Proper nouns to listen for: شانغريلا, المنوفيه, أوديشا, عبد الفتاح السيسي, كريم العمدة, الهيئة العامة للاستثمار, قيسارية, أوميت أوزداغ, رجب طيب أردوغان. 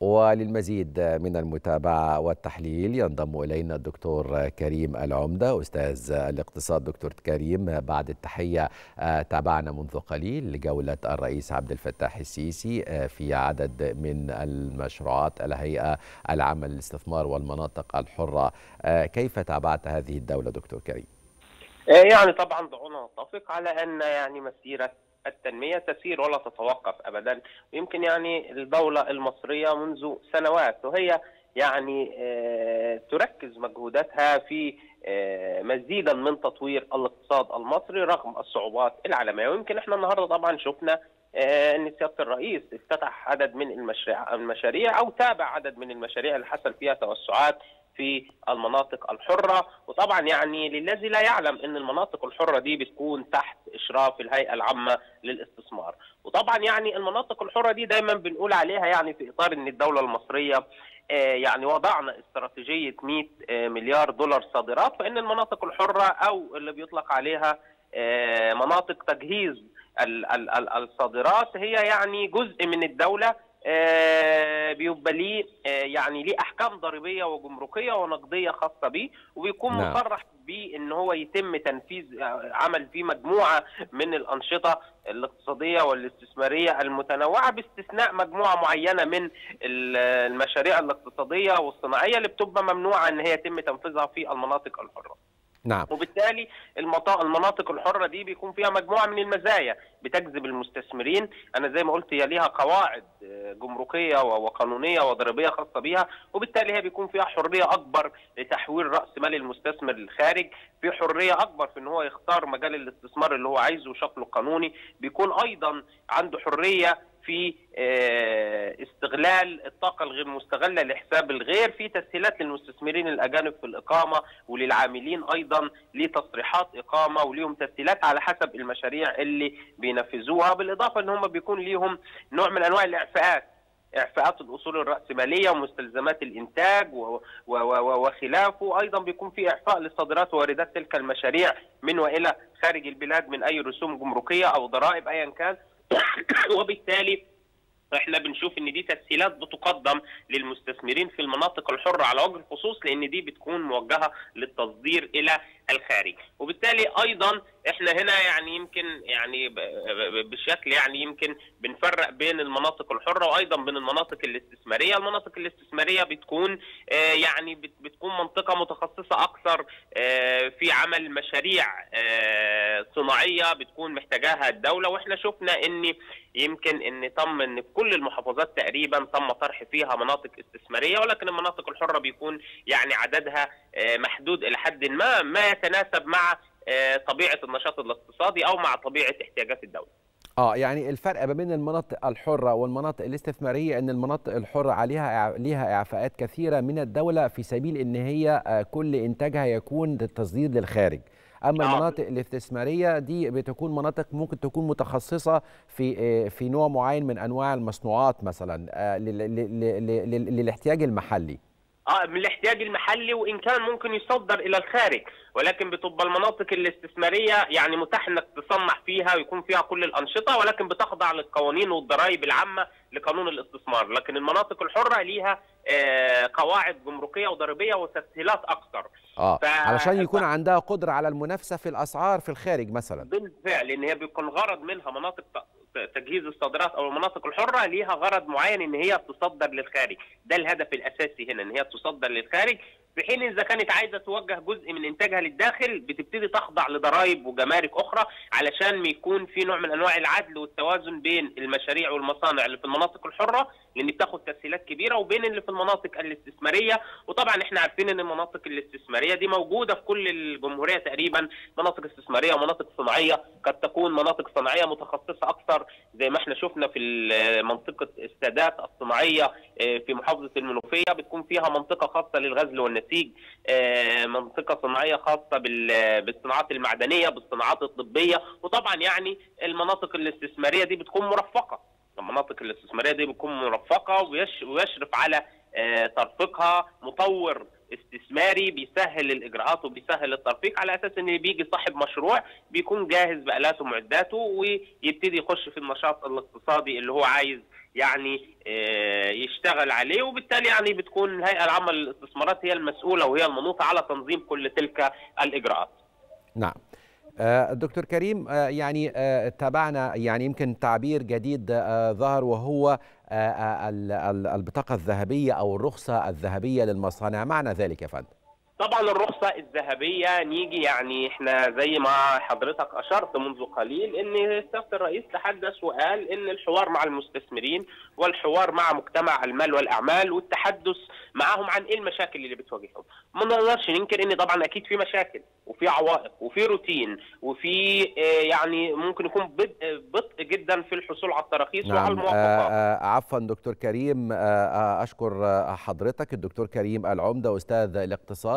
وللمزيد من المتابعة والتحليل ينضم إلينا الدكتور كريم العمدة أستاذ الاقتصاد. دكتور كريم، بعد التحية، تابعنا منذ قليل جولة الرئيس عبد الفتاح السيسي في عدد من المشروعات الهيئة العامة للاستثمار والمناطق الحرة، كيف تابعت هذه الدولة دكتور كريم؟ يعني طبعا دعونا نتفق على أن يعني مسيرة التنمية تسير ولا تتوقف أبدا، ويمكن يعني الدولة المصرية منذ سنوات وهي يعني تركز مجهوداتها في مزيدا من تطوير الاقتصاد المصري رغم الصعوبات العالمية. ويمكن احنا النهاردة طبعا شفنا ان سيادة الرئيس افتتح عدد من المشاريع او تابع عدد من المشاريع اللي حصل فيها توسعات في المناطق الحرة. وطبعا يعني للذي لا يعلم ان المناطق الحرة دي بتكون تحت اشراف الهيئة العامة للاستثمار، وطبعا يعني المناطق الحرة دي دايما بنقول عليها يعني في اطار ان الدولة المصرية يعني وضعنا استراتيجية 100 مليار دولار صادرات، فان المناطق الحرة او اللي بيطلق عليها مناطق تجهيز الصادرات هي يعني جزء من الدولة بيبقى ليه يعني ليه احكام ضريبيه وجمركيه ونقديه خاصه بيه، وبيكون مصرح بيه ان هو يتم تنفيذ عمل فيه مجموعه من الانشطه الاقتصاديه والاستثماريه المتنوعه باستثناء مجموعه معينه من المشاريع الاقتصاديه والصناعيه اللي بتبقى ممنوعه ان هي يتم تنفيذها في المناطق الحره. نعم. وبالتالي المناطق الحرة دي بيكون فيها مجموعة من المزايا بتجذب المستثمرين، أنا زي ما قلت هي ليها قواعد جمركية وقانونية وضريبية خاصة بيها، وبالتالي هي بيكون فيها حرية أكبر لتحويل رأس مال المستثمر للخارج، في حرية أكبر في إن هو يختار مجال الاستثمار اللي هو عايزه وشكله قانوني، بيكون أيضا عنده حرية في استغلال الطاقة الغير مستغلة لحساب الغير، في تسهيلات للمستثمرين الأجانب في الإقامة وللعاملين أيضا لتصريحات إقامة وليهم تسهيلات على حسب المشاريع اللي بينفذوها، بالإضافة إن هم بيكون ليهم نوع من أنواع الإعفاءات، إعفاءات الأصول الرأسمالية ومستلزمات الإنتاج وخلافه، أيضا بيكون في إعفاء لصادرات واردات تلك المشاريع من وإلى خارج البلاد من أي رسوم جمركية أو ضرائب أيا كان. وبالتالي احنا بنشوف ان دي تسهيلات بتقدم للمستثمرين في المناطق الحرة على وجه الخصوص، لان دي بتكون موجهة للتصدير الى الخارج. وبالتالي ايضا احنا هنا يعني يمكن يعني بشكل يعني يمكن بنفرق بين المناطق الحرة وايضا بين المناطق الاستثمارية. المناطق الاستثمارية بتكون يعني بتكون منطقة متخصصة اكثر في عمل مشاريع صناعية بتكون محتاجاها الدولة، واحنا شفنا ان يمكن ان تم ان في كل المحافظات تقريبا تم طرح فيها مناطق استثمارية، ولكن المناطق الحرة بيكون يعني عددها محدود الى حد ما يتناسب مع طبيعة النشاط الاقتصادي او مع طبيعة احتياجات الدولة. يعني الفرق ما بين المناطق الحرة والمناطق الاستثمارية ان المناطق الحرة ليها اعفاءات كثيرة من الدولة في سبيل ان هي كل انتاجها يكون للتصدير للخارج. اما المناطق الاستثماريه دي بتكون مناطق ممكن تكون متخصصه في نوع معين من انواع المصنوعات مثلا للاحتياج المحلي. من الاحتياج المحلي وان كان ممكن يصدر الى الخارج، ولكن بتبقى المناطق الاستثماريه يعني متاح انك تصنع فيها ويكون فيها كل الانشطه، ولكن بتخضع للقوانين والضرائب العامه لقانون الاستثمار، لكن المناطق الحره ليها قواعد جمركيه وضريبيه وتسهيلات اكثر. علشان يكون عندها قدره على المنافسه في الاسعار في الخارج مثلا. بالفعل، ان هي بيكون غرض منها مناطق تجهيز الصادرات او المناطق الحره ليها غرض معين ان هي تصدر للخارج، ده الهدف الاساسي هنا ان هي تصدر للخارج، في حين اذا كانت عايزه توجه جزء من انتاجها للداخل بتبتدي تخضع لضرائب وجمارك اخرى علشان يكون في نوع من انواع العدل والتوازن بين المشاريع والمصانع اللي في المناطق الحره لان بتاخد تسهيلات كبيره وبين اللي في المناطق الاستثماريه. وطبعا احنا عارفين ان المناطق الاستثماريه دي موجوده في كل الجمهوريه تقريبا، مناطق استثماريه ومناطق صناعيه، قد تكون مناطق صناعيه متخصصه اكثر زي ما احنا شفنا في منطقه السادات الصناعيه في محافظه المنوفيه، بتكون فيها منطقه خاصه للغزل والنسيج، منطقه صناعيه خاصه بالصناعات المعدنيه، بالصناعات الطبيه. وطبعا يعني المناطق الاستثماريه دي بتكون مرفقه، المناطق الاستثماريه دي بتكون مرفقه ويشرف على ترفيقها مطور استثماري بيسهل الاجراءات وبيسهل الترفيق، على اساس ان بيجي صاحب مشروع بيكون جاهز بآلاته ومعداته ويبتدي يخش في النشاط الاقتصادي اللي هو عايز يعني يشتغل عليه، وبالتالي يعني بتكون الهيئة العامة للاستثمارات هي المسؤولة وهي المنوطة على تنظيم كل تلك الإجراءات. نعم. دكتور كريم، يعني تابعنا يعني يمكن تعبير جديد ظهر، وهو البطاقة الذهبية أو الرخصة الذهبية للمصانع، معنى ذلك يا فندم؟ طبعا الرخصة الذهبية نيجي يعني احنا زي ما حضرتك اشرت منذ قليل ان سيادة الرئيس تحدث وقال ان الحوار مع المستثمرين والحوار مع مجتمع المال والاعمال والتحدث معاهم عن ايه المشاكل اللي بتواجههم. ما نقدرش ننكر ان طبعا اكيد في مشاكل وفي عوائق وفي روتين وفي يعني ممكن يكون بطء جدا في الحصول على التراخيص وعلى الموافقات. عفوا دكتور كريم، اشكر حضرتك الدكتور كريم العمدة، استاذ الاقتصاد.